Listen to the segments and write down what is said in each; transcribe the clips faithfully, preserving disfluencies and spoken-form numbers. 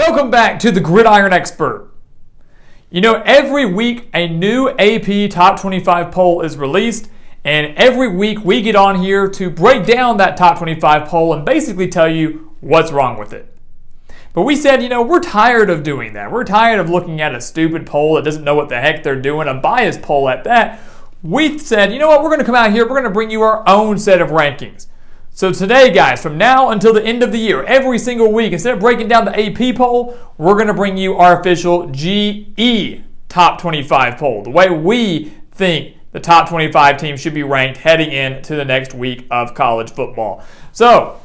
Welcome back to the Gridiron Expert. You know, every week a new A P Top twenty-five poll is released, and every week we get on here to break down that Top twenty-five poll and basically tell you what's wrong with it. But we said, you know, we're tired of doing that. We're tired of looking at a stupid poll that doesn't know what the heck they're doing, a biased poll at that. We said, you know what, we're going to come out here, we're going to bring you our own set of rankings. So today, guys, from now until the end of the year, every single week, instead of breaking down the A P poll, we're going to bring you our official G E Top twenty-five poll, the way we think the top twenty-five teams should be ranked heading into the next week of college football. So,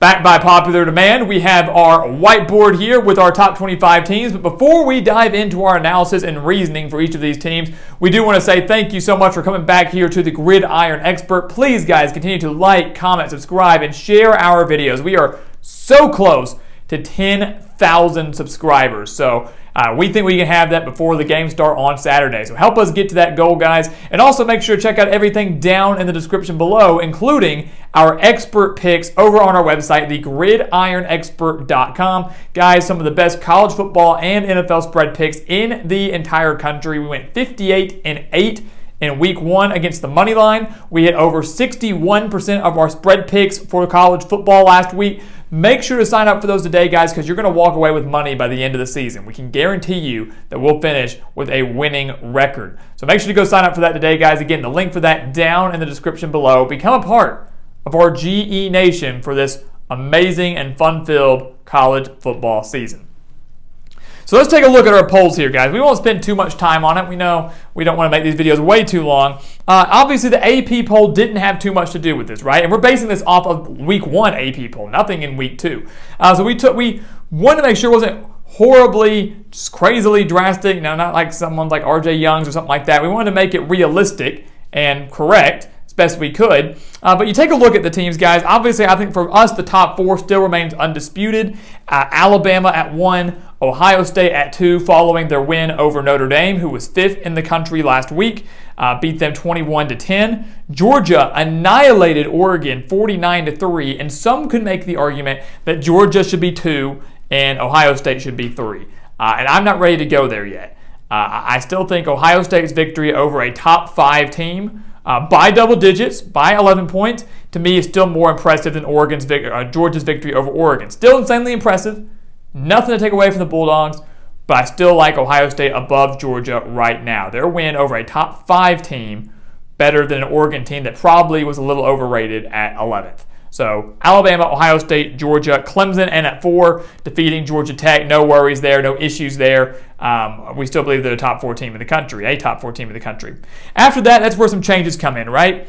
backed by popular demand, we have our whiteboard here with our top twenty-five teams. But before we dive into our analysis and reasoning for each of these teams, we do want to say thank you so much for coming back here to the Gridiron Expert. Please, guys, continue to like, comment, subscribe, and share our videos. We are so close to ten thousand subscribers. So uh, we think we can have that before the games start on Saturday. So help us get to that goal, guys. And also make sure to check out everything down in the description below, including our expert picks over on our website, the gridiron expert dot com. Guys, some of the best college football and N F L spread picks in the entire country. We went fifty-eight and eight. In week one against the money line, we hit over sixty-one percent of our spread picks for college football last week. Make sure to sign up for those today, guys, because you're going to walk away with money by the end of the season. We can guarantee you that we'll finish with a winning record. So make sure to go sign up for that today, guys. Again, the link for that down in the description below. Become a part of our G E Nation for this amazing and fun-filled college football season. So let's take a look at our polls here, guys. We won't spend too much time on it. We know we don't want to make these videos way too long. Uh, obviously, the A P poll didn't have too much to do with this, right? And we're basing this off of week one A P poll, nothing in week two. Uh, so we took, we wanted to make sure it wasn't horribly, just crazily drastic. You know, not like someone like R J Young's or something like that. We wanted to make it realistic and correct as best we could. Uh, but you take a look at the teams, guys. Obviously, I think for us, the top four still remains undisputed. Uh, Alabama at one, Ohio State at two following their win over Notre Dame, who was fifth in the country last week, uh, beat them twenty-one to ten. Georgia annihilated Oregon forty-nine to three, and some could make the argument that Georgia should be two and Ohio State should be three. Uh, and I'm not ready to go there yet. Uh, I still think Ohio State's victory over a top five team uh, by double digits, by eleven points, to me is still more impressive than Oregon's vic- uh, Georgia's victory over Oregon. Still insanely impressive. Nothing to take away from the Bulldogs, but I still like Ohio State above Georgia right now. Their win over a top five team, better than an Oregon team that probably was a little overrated at eleventh. So Alabama, Ohio State, Georgia, Clemson, and at four, defeating Georgia Tech. No worries there, no issues there. Um, we still believe they're a top four team in the country, a top four team in the country. After that, that's where some changes come in, right?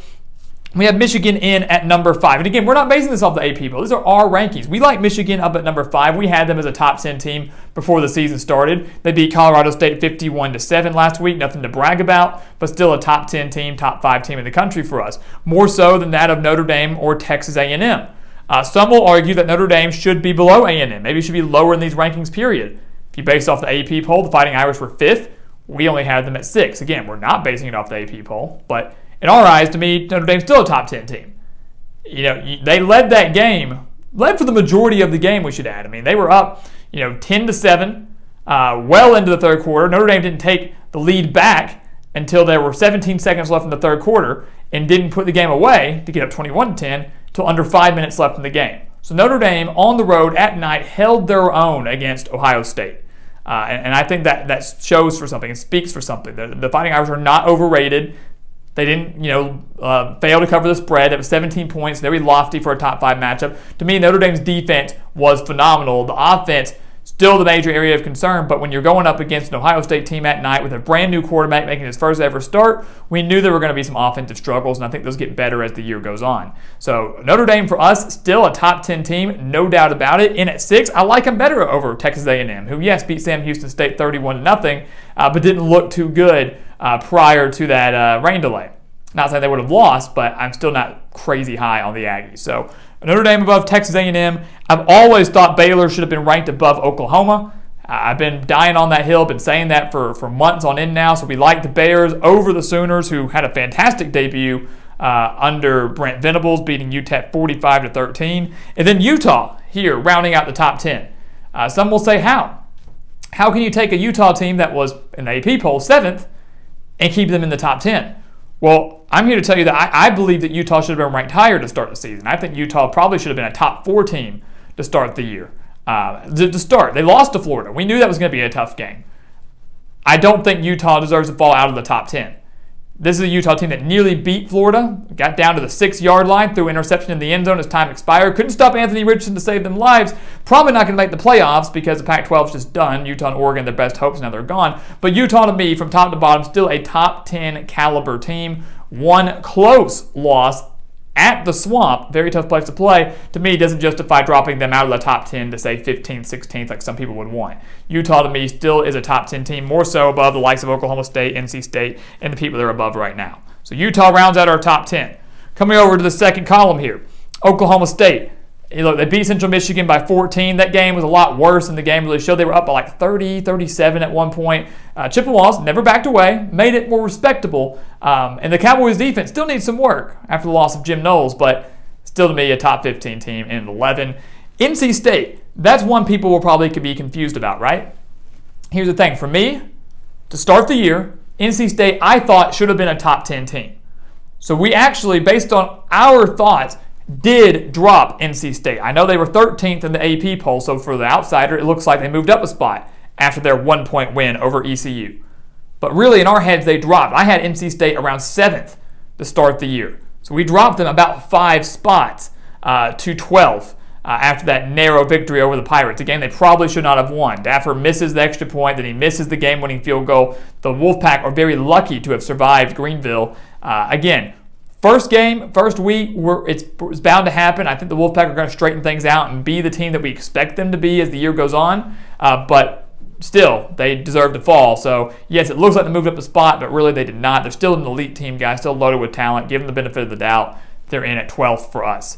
We have Michigan in at number five. And again, we're not basing this off the A P poll. These are our rankings. We like Michigan up at number five. We had them as a top ten team before the season started. They beat Colorado State fifty-one to seven last week. Nothing to brag about, but still a top ten team, top five team in the country for us. More so than that of Notre Dame or Texas A and M. Uh, some will argue that Notre Dame should be below A and M. Maybe it should be lower in these rankings, period. If you base off the A P poll, the Fighting Irish were fifth. We only had them at six. Again, we're not basing it off the A P poll, but in our eyes, to me, Notre Dame's still a top ten team. You know, they led that game, led for the majority of the game, we should add. I mean, they were up, you know, ten to seven, uh, well into the third quarter. Notre Dame didn't take the lead back until there were seventeen seconds left in the third quarter and didn't put the game away to get up twenty-one to ten until under five minutes left in the game. So Notre Dame on the road at night held their own against Ohio State. Uh, and, and I think that, that shows for something and speaks for something. The, the Fighting Irish are not overrated. They didn't, you know, uh, fail to cover the spread. That was seventeen points, very lofty for a top five matchup. To me, Notre Dame's defense was phenomenal. The offense, still the major area of concern, but when you're going up against an Ohio State team at night with a brand new quarterback making his first ever start, we knew there were going to be some offensive struggles, and I think those get better as the year goes on. So Notre Dame, for us, still a top ten team, no doubt about it. In at six, I like them better over Texas A and M, who, yes, beat Sam Houston State thirty-one to nothing, uh, but didn't look too good Uh, prior to that uh, rain delay. Not saying they would have lost, but I'm still not crazy high on the Aggies. So Notre Dame above Texas A and M. I've always thought Baylor should have been ranked above Oklahoma. Uh, I've been dying on that hill, been saying that for, for months on end now. So we like the Bears over the Sooners, who had a fantastic debut uh, under Brent Venables, beating U T E P forty-five to thirteen. And then Utah here rounding out the top ten. Uh, some will say, how? How can you take a Utah team that was, in the A P poll, seventh, and keep them in the top ten? Well, I'm here to tell you that I, I believe that Utah should have been ranked higher to start the season. I think Utah probably should have been a top four team to start the year. Uh, to, to start, they lost to Florida. We knew that was going to be a tough game. I don't think Utah deserves to fall out of the top ten. This is a Utah team that nearly beat Florida, got down to the six-yard line, threw interception in the end zone as time expired, couldn't stop Anthony Richardson to save them lives, probably not going to make the playoffs because the Pac twelve is just done. Utah and Oregon, their best hopes, now they're gone. But Utah, to me, from top to bottom, still a top ten caliber team. One close loss at the Swamp, very tough place to play, to me doesn't justify dropping them out of the top ten to say fifteenth, sixteenth like some people would want. Utah to me still is a top ten team, more so above the likes of Oklahoma State, N C State, and the people they're above right now. So Utah rounds out our top ten. Coming over to the second column here, Oklahoma State. You know, they beat Central Michigan by fourteen. That game was a lot worse than the game really showed. They were up by like thirty, thirty-seven at one point. Uh, Chippewas never backed away, made it more respectable. Um, and the Cowboys defense still needs some work after the loss of Jim Knowles, but still to me a top fifteen team in eleven. N C State, that's one people will probably could be confused about, right? Here's the thing. For me, to start the year, N C State I thought should have been a top ten team. So we actually, based on our thoughts, did drop N C State. I know they were thirteenth in the A P poll, so for the outsider, it looks like they moved up a spot after their one-point win over E C U. But really, in our heads, they dropped. I had N C State around seventh to start the year. So we dropped them about five spots uh, to twelfth uh, after that narrow victory over the Pirates, a game they probably should not have won. Daffer misses the extra point, then he misses the game-winning field goal. The Wolfpack are very lucky to have survived Greenville. Uh, again, First game, first week, we're, it's, it's bound to happen. I think the Wolfpack are going to straighten things out and be the team that we expect them to be as the year goes on. Uh, but still, they deserve to fall. So, yes, it looks like they moved up a spot, but really they did not. They're still an elite team, guys, still loaded with talent. Give them the benefit of the doubt. They're in at twelfth for us.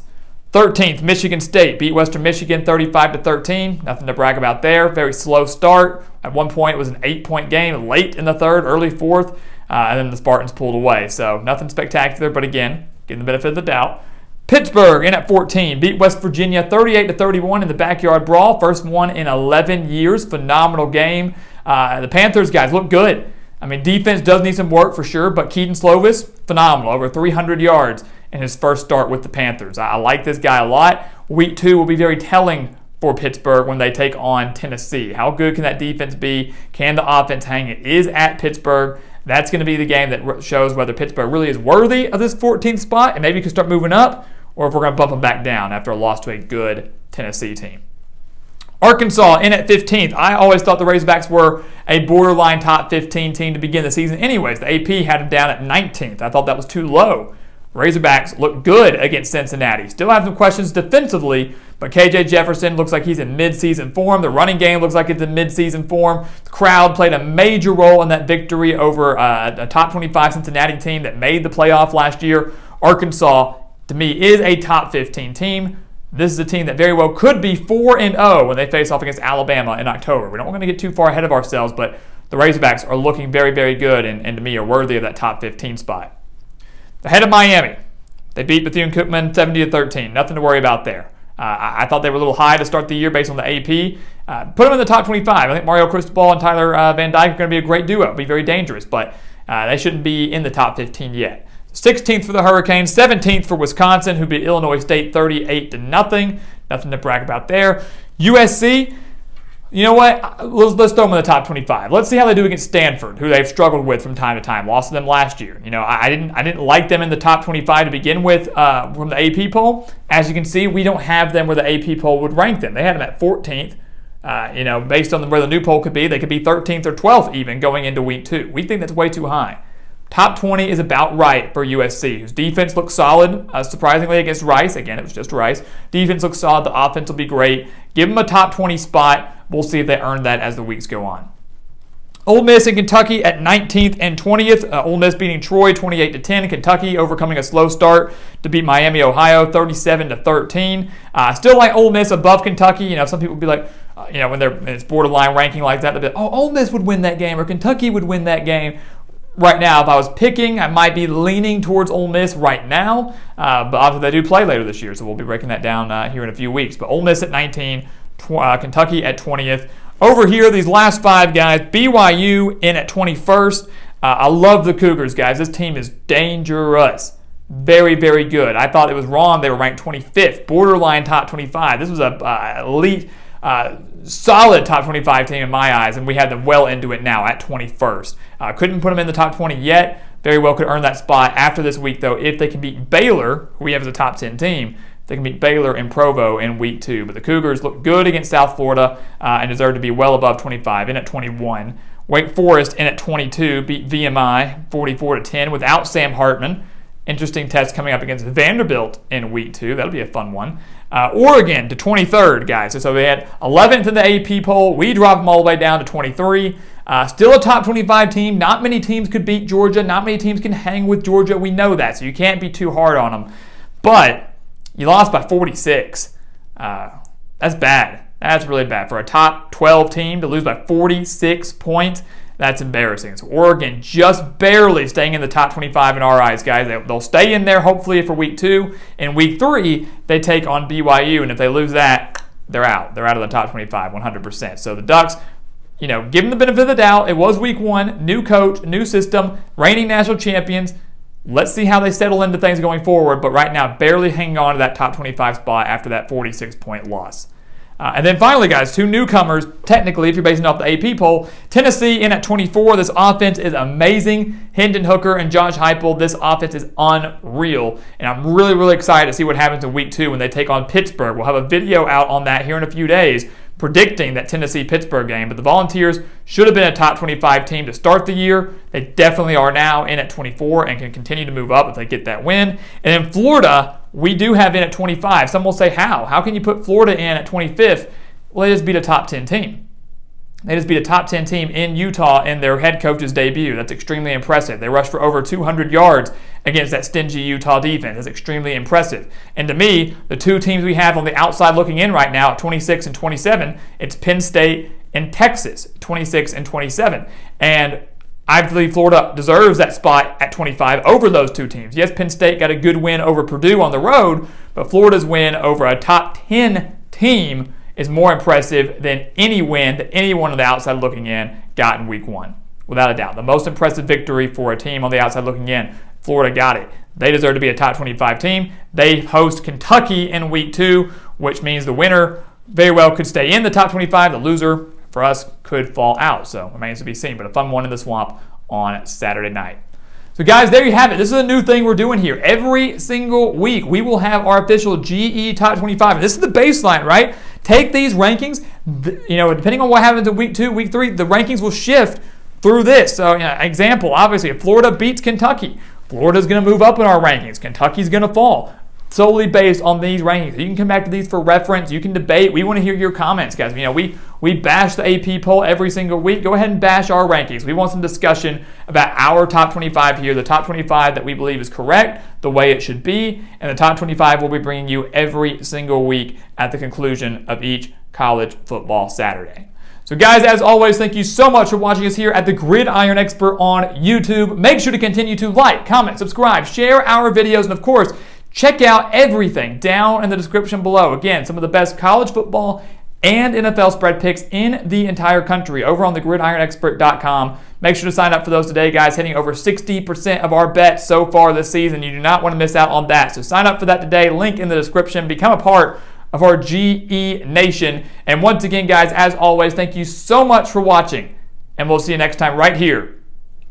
thirteenth, Michigan State beat Western Michigan thirty-five to thirteen. Nothing to brag about there. Very slow start. At one point, it was an eight-point game late in the third, early fourth. Uh, and then the Spartans pulled away. So nothing spectacular, but again, getting the benefit of the doubt. Pittsburgh in at fourteen, beat West Virginia thirty-eight to thirty-one in the backyard brawl. First one in eleven years. Phenomenal game. Uh, the Panthers, guys, look good. I mean, defense does need some work for sure, but Keaton Slovis, phenomenal. Over three hundred yards in his first start with the Panthers. I, I like this guy a lot. Week two will be very telling for Pittsburgh when they take on Tennessee. How good can that defense be? Can the offense hang? It is at Pittsburgh. That's going to be the game that shows whether Pittsburgh really is worthy of this fourteenth spot and maybe can start moving up, or if we're going to bump them back down after a loss to a good Tennessee team. Arkansas in at fifteenth. I always thought the Razorbacks were a borderline top fifteen team to begin the season anyways. The A P had them down at nineteenth. I thought that was too low. Razorbacks look good against Cincinnati. Still have some questions defensively, but K J Jefferson looks like he's in midseason form. The running game looks like it's in midseason form. The crowd played a major role in that victory over uh, a top twenty-five Cincinnati team that made the playoff last year. Arkansas, to me, is a top fifteen team. This is a team that very well could be four and oh when they face off against Alabama in October. We don't want to get too far ahead of ourselves, but the Razorbacks are looking very, very good and, and to me, are worthy of that top fifteen spot. Ahead of Miami, they beat Bethune-Cookman seventy to thirteen. Nothing to worry about there. Uh, I, I thought they were a little high to start the year based on the A P. Uh, put them in the top twenty-five. I think Mario Cristobal and Tyler uh, Van Dyke are going to be a great duo. It'll be very dangerous, but uh, they shouldn't be in the top fifteen yet. sixteenth for the Hurricanes, seventeenth for Wisconsin, who beat Illinois State thirty-eight to nothing. Nothing to brag about there. U S C. You know what? Let's, let's throw them in the top twenty-five. Let's see how they do against Stanford, who they've struggled with from time to time. Lost to them last year. You know, I, I didn't I didn't like them in the top twenty-five to begin with uh, from the A P poll. As you can see, we don't have them where the A P poll would rank them. They had them at fourteenth. Uh, you know, based on the, where the new poll could be, they could be thirteenth or twelfth even going into week two. We think that's way too high. Top twenty is about right for U S C, whose defense looks solid, uh, surprisingly, against Rice. Again, it was just Rice. Defense looks solid. The offense will be great. Give them a top twenty spot. We'll see if they earn that as the weeks go on. Ole Miss and Kentucky at nineteenth and twentieth. Uh, Ole Miss beating Troy twenty-eight to ten. Kentucky overcoming a slow start to beat Miami, Ohio thirty-seven to thirteen. Uh, still like Ole Miss above Kentucky. You know, some people will be like, uh, you know, when they're it's borderline ranking like that, they'll be like, oh, Ole Miss would win that game or Kentucky would win that game. Right now, if I was picking, I might be leaning towards Ole Miss right now. Uh, but obviously, they do play later this year, so we'll be breaking that down uh, here in a few weeks. But Ole Miss at nineteen, uh, Kentucky at twentieth. Over here, these last five guys, B Y U in at twenty-first. Uh, I love the Cougars, guys. This team is dangerous. Very, very good. I thought it was wrong. They were ranked twenty-fifth, borderline top twenty-five. This was a uh, elite, uh, solid top twenty-five team in my eyes, and we had them well into it now at twenty-first. Uh, couldn't put them in the top twenty yet. Very well could earn that spot after this week, though, if they can beat Baylor, who we have as a top ten team. They can beat Baylor and Provo in week two. But the Cougars look good against South Florida uh, and deserve to be well above twenty-five, in at twenty-one. Wake Forest in at twenty-two, beat V M I forty-four to ten without Sam Hartman. Interesting test coming up against Vanderbilt in week two. That'll be a fun one. Uh, Oregon to twenty-third, guys. So they had eleventh in the A P poll. We dropped them all the way down to twenty-three. Uh, still a top twenty-five team. Not many teams could beat Georgia. Not many teams can hang with Georgia. We know that, so you can't be too hard on them. But you lost by forty-six. Uh, that's bad. That's really bad. For a top twelve team to lose by forty-six points, that's embarrassing. So Oregon just barely staying in the top twenty-five in our eyes, guys. They'll stay in there hopefully for week two. In week three, they take on B Y U, and if they lose that, they're out. They're out of the top twenty-five, one hundred percent. So the Ducks, you know, give them the benefit of the doubt. It was week one, new coach, new system, reigning national champions. Let's see how they settle into things going forward, but right now barely hanging on to that top twenty-five spot after that forty-six point loss. Uh, and then finally, guys, two newcomers, technically, if you're basing off the A P poll. Tennessee in at twenty-four. This offense is amazing. Hendon Hooker and Josh Heupel, this offense is unreal. And I'm really, really excited to see what happens in week two when they take on Pittsburgh. We'll have a video out on that here in a few days, predicting that Tennessee-Pittsburgh game. But the Volunteers should have been a top twenty-five team to start the year. They definitely are now in at twenty-four and can continue to move up if they get that win. And in Florida, we do have in at twenty-five. Some will say, how? How can you put Florida in at twenty-fifth? Well, they just beat a top ten team. They just beat a top ten team in Utah in their head coach's debut. That's extremely impressive. They rushed for over two hundred yards against that stingy Utah defense. That's extremely impressive. And to me, the two teams we have on the outside looking in right now at twenty-six and twenty-seven, it's Penn State and Texas, twenty-six and twenty-seven. And I believe Florida deserves that spot at twenty-five over those two teams. Yes, Penn State got a good win over Purdue on the road, but Florida's win over a top ten team is more impressive than any win that anyone on the outside looking in got in week one. Without a doubt, the most impressive victory for a team on the outside looking in, Florida got it. They deserve to be a top twenty-five team. They host Kentucky in week two, which means the winner very well could stay in the top twenty-five. The loser, for us, could fall out. So remains to be seen, but a fun one in the Swamp on Saturday night. So guys, there you have it. This is a new thing we're doing here. Every single week, we will have our official G E Top twenty-five. And this is the baseline, right? Take these rankings, you know, depending on what happens in week two, week three, the rankings will shift through this. So, you know, example, obviously, if Florida beats Kentucky, Florida's going to move up in our rankings. Kentucky's going to fall, solely based on these rankings. You can come back to these for reference. You can debate. We want to hear your comments, guys. You know, we, we bash the A P poll every single week. Go ahead and bash our rankings. We want some discussion about our top twenty-five here, the top twenty-five that we believe is correct, the way it should be, and the top twenty-five we'll be bringing you every single week at the conclusion of each college football Saturday. So guys, as always, thank you so much for watching us here at The Gridiron Expert on YouTube. Make sure to continue to like, comment, subscribe, share our videos, and of course, check out everything down in the description below. Again, some of the best college football and N F L spread picks in the entire country over on the gridiron expert dot com. Make sure to sign up for those today, guys. Hitting over sixty percent of our bets so far this season. You do not want to miss out on that. So sign up for that today. Link in the description. Become a part of our G E Nation. And once again, guys, as always, thank you so much for watching. And we'll see you next time right here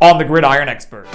on The Gridiron Expert.